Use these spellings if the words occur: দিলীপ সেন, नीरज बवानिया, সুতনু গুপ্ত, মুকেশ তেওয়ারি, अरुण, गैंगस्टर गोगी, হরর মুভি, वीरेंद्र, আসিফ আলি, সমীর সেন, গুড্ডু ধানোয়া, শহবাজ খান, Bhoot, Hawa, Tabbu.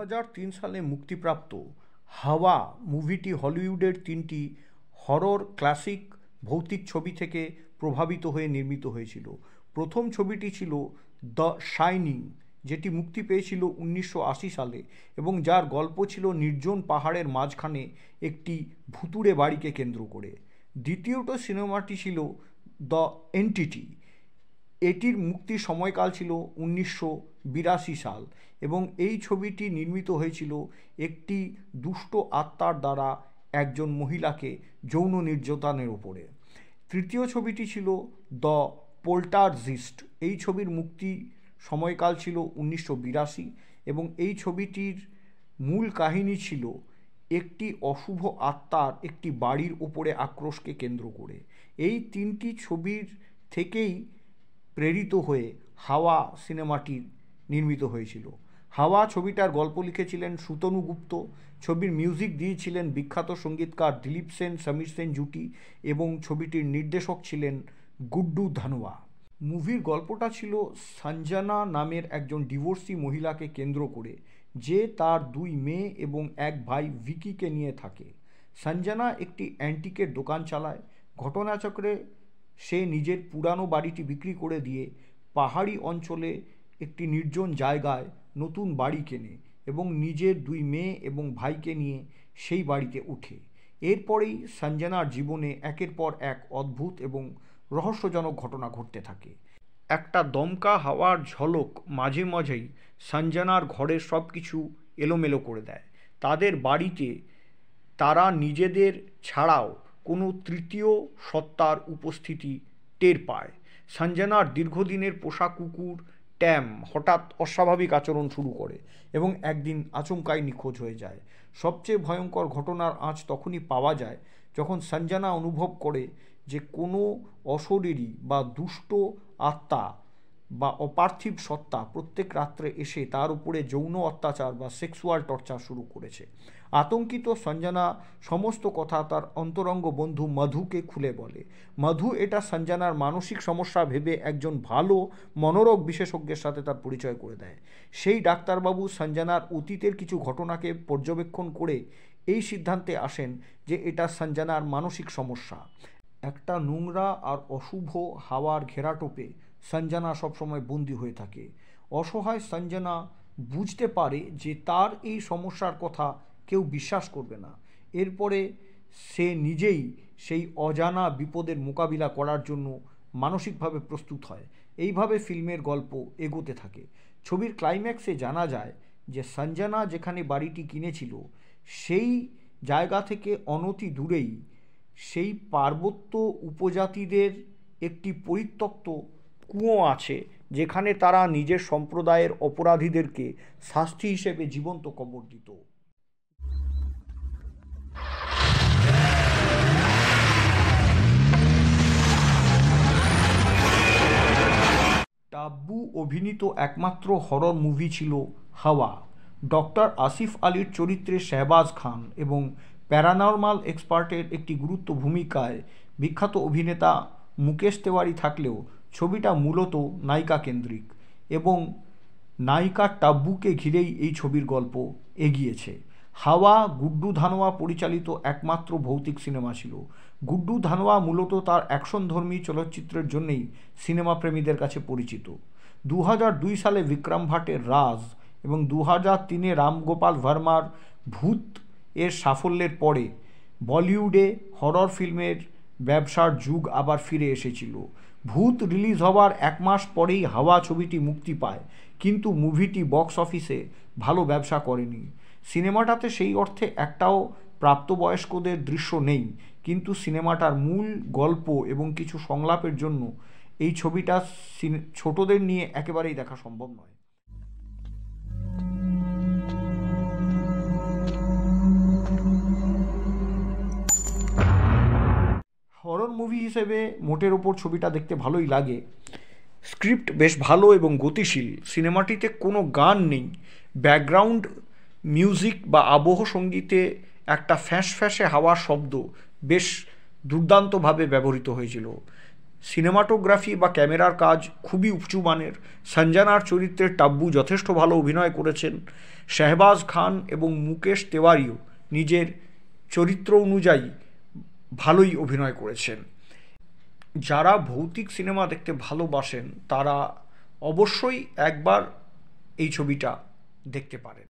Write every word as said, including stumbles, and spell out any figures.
दो हज़ार तीन साले मुक्तिप्राप्त हावा मुभिटी हलिउडेर तीनटी हरर क्लासिक भौतिक छवि थेके प्रभावित हये निर्मित हयेछिलो। प्रथम छविटी छिलो द शाइनिंग जेटी मुक्ति पेयेछिलो उन्नीस सौ अस्सी साले एबं जार गल्प छिलो निर्जन पहाड़ेर माझखाने एकटी भुतुड़े बाड़ीके केंद्र करे। द्वितीयट सिनेमाटी छिलो द एंटिटी एटिर मुक्ति समयकाल छिलो उन्नीस सौ बारासी साल एबं एई छविटी निर्मित हयेछिलो एकटी दुष्ट आत्मार द्वारा एकजन महिलाके यौन निर्यातनेर उपरे। तृतीय छविटी छिलो द पोल्टारजिस्ट एई छबिर मुक्ति समयकाल छिलो उन्नीस सौ बारासी एबं एई छविटिर मूल काहिनी छिलो একটি অশুভ আত্মার একটি বাড়ির উপরে আক্রোশকে কেন্দ্র করে। এই তিনটি ছবির থেকেই প্রেরিত হয়ে হাওয়া সিনেমাটি নির্মিত হয়েছিল। হাওয়া ছবিটার গল্প লিখেছিলেন সুতনু গুপ্ত, ছবির মিউজিক দিয়েছিলেন বিখ্যাত সঙ্গীতকার দিলীপ সেন সমীর সেন জুটি এবং ছবিটির নির্দেশক ছিলেন গুড্ডু ধানোয়া। মুভির গল্পটা ছিল সঞ্জনা নামের একজন ডিভোর্সি মহিলাকে কেন্দ্র করে जे तार दुई मेये एबं एक भाई विकी के निये थाके। संजना एकटी एंटीकेर दोकान चालाय। घटनाचक्रे से निजेर पुरानो बाड़ीटी बिक्री करे दिए पहाड़ी अंचले एकटी निर्जन जायगाय नतून बाड़ी केने एबं निजेर दुई मेये एबं भाई के निये सेई बाड़ीते उठे। एरपरेई संजनार जीवने एकेर पर एक अद्भुत एबं रहस्यजनक घटना घटते थाके। एकटा दमका हावार झलक माझे माझेई संजनार घरे सबकिछु एलोमेलो करे देय। तादेर बाड़ीते तारा निजेदेर छाड़ाओ कोनो तृतीय सत्तार उपस्थिति टेर पाय। संजनार दीर्घदिनेर पोषा कुकुर टैम हठात् अस्वाभाविक आचरण शुरू करे एबं एकदिन आचमकाई निखोज हये जाय। सबचेये भयंकर घटनार आँच तखोनी पावा जाय जखन संजना अनुभव करे जे कोनो अशरीरी बा दुष्ट आत्मा बा अपार्थिव सत्ता प्रत्येक रात्रे एसे तार उपरे यौन अत्याचार बा सेक्सुअल टर्चार शुरू करेछे। आतंकित तो संजना समस्त कथा तार अंतरंग बंधु मधु के खुले बोले। मधु एटा संजनार मानसिक समस्या भेबे एकजन भालो मनोरोग विशेषज्ञेर साथे तार परिचय करे देय। सेई डाक्तारबाबू संजनार अतीतेर किछु घटनाके पर्यवेक्षण करे एई सिद्धान्ते आसेन जे एटा संजनार मानसिक समस्या। एकटा नोंगरा और अशुभ हावार घेराटोपे संजना सब समय बंदी हुए थाके। असहाय संजना बुझते पारे जे तार एई समस्यार कथा केउ विश्वास करबे ना। एरपरे से निजेई सेई अजाना विपदेर मोकाबिला करार जोन्नो मानसिकभावे प्रस्तुत हय। एइभावे फिल्मेर गल्प एगोते थाके। छबिर क्लाइमैक्से जाना जाय जे संजना जेखाने बाड़ीटी किनेछिलो सेई जायगा थेके अनति दूरेई सेई पार्वत्य उपजातिदेर एकटी परित्यक्त कूओ आछे जेखाने तारा निजेर सम्प्रदायेर अपराधीदेरके शास्ति हिसेबे जीवंत कबर दित। टाब्बू अभिनीत एकमात्र हरर मुभि छिलो हावा। डॉक्टर आसिफ आलिर चरित्रे शहबाज खान एबं প্যারানরমাল এক্সপার্টের একটি গুরুত্ব ভূমিকায় বিখ্যাত অভিনেতা মুকেশ তেওয়ারি থাকলেও ছবিটা মূলত নায়িকা কেন্দ্রিক এবং নায়িকা টাব্বুকে ঘিরেই এই ছবির গল্প এগিয়েছে। হাওয়া গুড্ডু ধানোয়া পরিচালিত একমাত্র ভৌতিক সিনেমা ছিল। গুড্ডু ধানোয়া মূলত তার অ্যাকশনধর্মী চলচ্চিত্রের জন্যই সিনেমা প্রেমীদের কাছে পরিচিত। দু হাজার দুই সালে বিক্রম ভাটের রাজ এবং দু হাজার তিনে রামগোপাল ভার্মার ভূত एर साफल्यर परे बलिउडे हरर फिल्मेर व्यवसार जुग आबार फिरे एसेछिलो। भूत रिलीज होवार एक मास परेई हावा छविटी मुक्ति पाय किन्तु मुभिटी बक्स अफिसे भालो व्यवसा करेनी। सिनेमाटाते सेई अर्थे एकटाओ प्राप्तबयस्कदेर दृश्य नेई किन्तु सिनेमाटार मूल गल्प एबं किछु संलापेर जोन्नो एई छविटा छोटोदेर निये एकेबारेई देखा सम्भव नय। हरर मुभि हिसेबे मोटेर ओपर छविटा देखते भालोई लागे। स्क्रिप्ट बेश भालो एबं गतिशील। सिनेमाटिते कोनो गान नेई। बैकग्राउंड म्यूजिक बा आबह संगीते एकटा फैंस फैंसे हावार शब्द बेश दुर्दान्तभावे व्यवहृत हयेछिलो। সিনেমাটোগ্রাফি বা ক্যামেরার কাজ খুবই উঁচু মানের। সঞ্জনার চরিত্রে টাব্বু যথেষ্ট ভালো অভিনয় করেছেন। শাহবাজ খান এবং মুকেশ তেওয়ারিও নিজের চরিত্র অনুযায়ী ভালোই অভিনয় করেছেন। যারা ভৌতিক সিনেমা দেখতে ভালোবাসেন তারা অবশ্যই একবার এই ছবিটা দেখতে পারেন।